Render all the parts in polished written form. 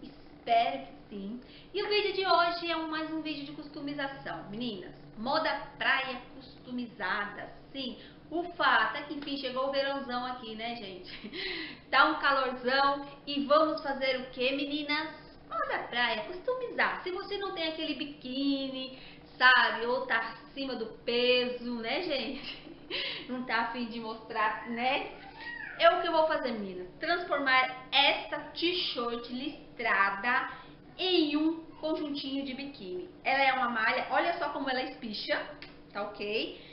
sim, espero que sim. E o vídeo de hoje é mais um vídeo de customização. Meninas, moda praia customizada, sim. O fato é que, enfim, chegou o verãozão aqui, né, gente? Tá um calorzão e vamos fazer o que, meninas? Moda praia, customizar. Se você não tem aquele biquíni, sabe, ou tá acima do peso, né, gente? Não tá afim de mostrar, né? É o que eu vou fazer, meninas. Transformar esta t-shirt listrada em um conjuntinho de biquíni. Ela é uma malha, olha só como ela espicha, tá ok?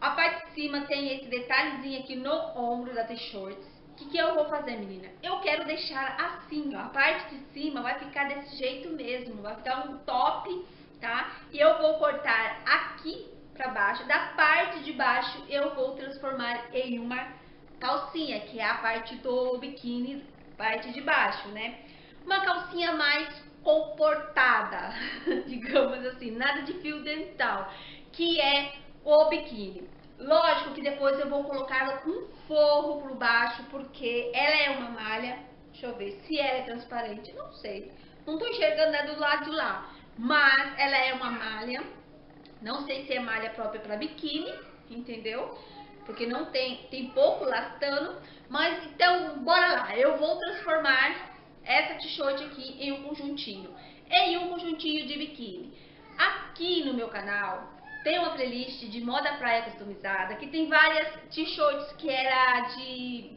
A parte de cima tem esse detalhezinho aqui no ombro da t-shirt. O que eu vou fazer, menina? Eu quero deixar assim, ó. A parte de cima vai ficar desse jeito mesmo. Vai ficar um top, tá? E eu vou cortar aqui pra baixo. Da parte de baixo eu vou transformar em uma calcinha, que é a parte do biquíni, parte de baixo, né? Uma calcinha mais comportada, digamos assim. Nada de fio dental, que é o biquíni. Lógico que depois eu vou colocar um forro por baixo, porque ela é uma malha. Deixa eu ver se ela é transparente, não sei, não tô enxergando, é do lado de lá, mas ela é uma malha, não sei se é malha própria para biquíni, entendeu? Porque não tem pouco lastano, mas então bora lá, eu vou transformar essa t-shirt aqui em um conjuntinho de biquíni. Aqui no meu canal tem uma playlist de moda praia customizada, que tem várias t-shirts que era de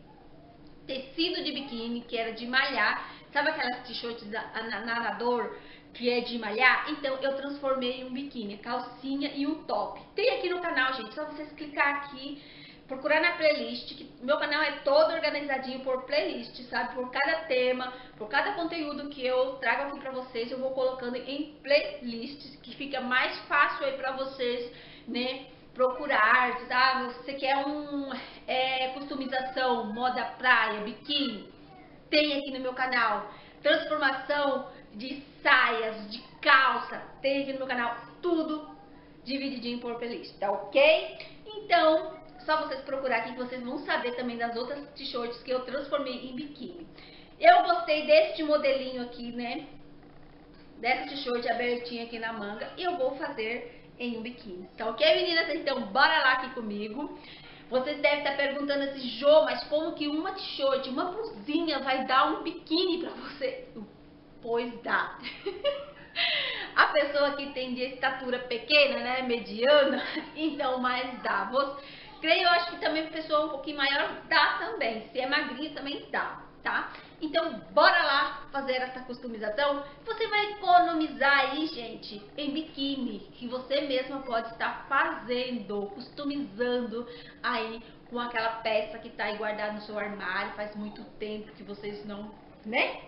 tecido de biquíni, que era de malhar. Sabe aquelas t-shirts nadador, que é de malhar? Então, eu transformei em um biquíni, calcinha e um top. Tem aqui no canal, gente, só vocês clicar aqui, procurar na playlist, que meu canal é todo organizadinho por playlist, sabe? Por cada tema, por cada conteúdo que eu trago aqui pra vocês, eu vou colocando em playlists, que fica mais fácil aí pra vocês, né, procurar, sabe? Se você quer customização, moda praia, biquíni, tem aqui no meu canal. Transformação de saias, de calça, tem aqui no meu canal, tudo divididinho por playlist, tá ok? Então, só vocês procurar aqui que vocês vão saber também das outras t-shirts que eu transformei em biquíni. Eu gostei deste modelinho aqui, né? Dessa t-shirt abertinha aqui na manga. E eu vou fazer em um biquíni. Tá ok, meninas? Então, bora lá aqui comigo. Vocês devem estar perguntando assim, Jô, mas como que uma t-shirt, uma blusinha vai dar um biquíni pra você? Pois dá. A pessoa que tem de estatura pequena, né? Mediana. Então, mais dá. Creio, eu acho que também pra pessoa um pouquinho maior dá também. Se é magrinho também dá, tá? Então, bora lá fazer essa customização. Você vai economizar aí, gente, em biquíni, que você mesma pode estar fazendo, customizando aí com aquela peça que tá aí guardada no seu armário. Faz muito tempo que vocês não, né?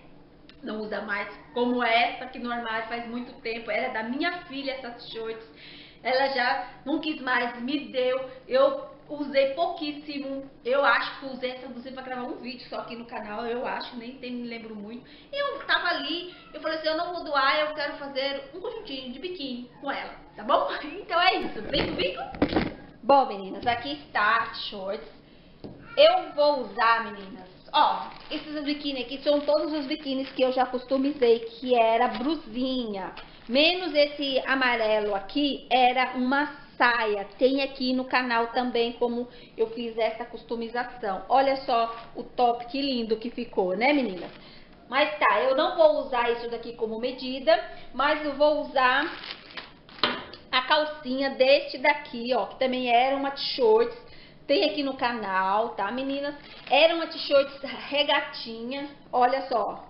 Não usa mais, como essa aqui no armário faz muito tempo. Era da minha filha essas shorts. Ela já não quis mais, me deu. Eu usei pouquíssimo, eu acho que usei essa blusinha pra gravar um vídeo só aqui no canal, eu acho, me lembro muito. E eu tava ali, eu falei assim, eu não vou doar, eu quero fazer um conjuntinho de biquíni com ela, tá bom? Então é isso, vem comigo? Bom, meninas, aqui está shorts. Eu vou usar, meninas, ó, esses biquíni aqui são todos os biquínis que eu já customizei, que era blusinha. Menos esse amarelo aqui, era uma saia. Tem aqui no canal também como eu fiz essa customização. Olha só o top, que lindo que ficou, né, meninas? Mas tá, eu não vou usar isso daqui como medida, mas eu vou usar a calcinha deste daqui, ó, que também era uma t-shirt. Tem aqui no canal, tá, meninas? Era uma t-shirt regatinha, olha só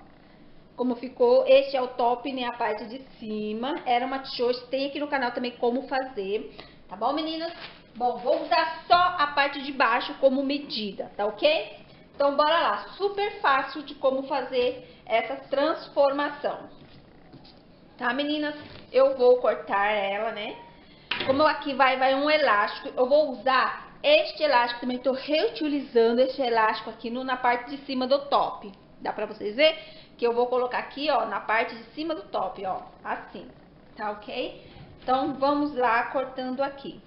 como ficou. Este é o top, né, a parte de cima. Era uma t-shirt, tem aqui no canal também como fazer, tá bom, meninas? Bom, vou usar só a parte de baixo como medida, tá ok? Então, bora lá, super fácil de como fazer essa transformação. Tá, meninas? Eu vou cortar ela, né? Como aqui vai um elástico, eu vou usar este elástico também, tô reutilizando este elástico aqui na parte de cima do top. Dá pra vocês verem? Que eu vou colocar aqui, ó, na parte de cima do top, ó, assim, tá ok? Então, vamos lá cortando aqui.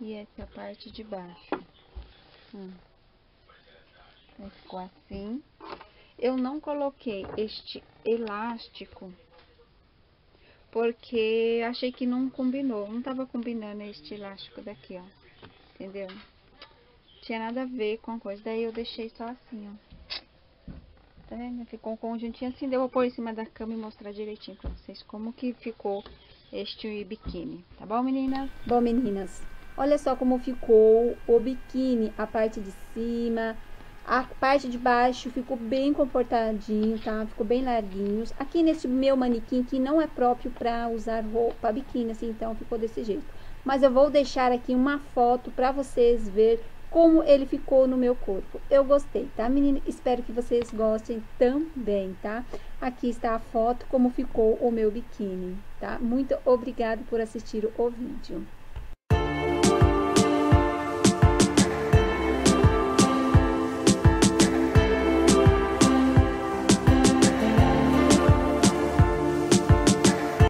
e essa é a parte de baixo. Vai ficar assim. Eu não coloquei este elástico porque achei que não combinou, não tava combinando este elástico daqui, ó, entendeu? Tinha nada a ver com a coisa, daí eu deixei só assim, ó, tá vendo? Ficou um conjuntinho assim, eu vou pôr em cima da cama e mostrar direitinho pra vocês como que ficou este biquíni, tá bom, meninas? Bom, meninas, olha só como ficou o biquíni, a parte de cima, a parte de baixo ficou bem comportadinho, tá? Ficou bem larguinhos. Aqui nesse meu manequim, que não é próprio pra usar roupa biquíni, assim, então ficou desse jeito. Mas eu vou deixar aqui uma foto pra vocês verem como ele ficou no meu corpo. Eu gostei, tá, menina? Espero que vocês gostem também, tá? Aqui está a foto, como ficou o meu biquíni, tá? Muito obrigada por assistir o vídeo.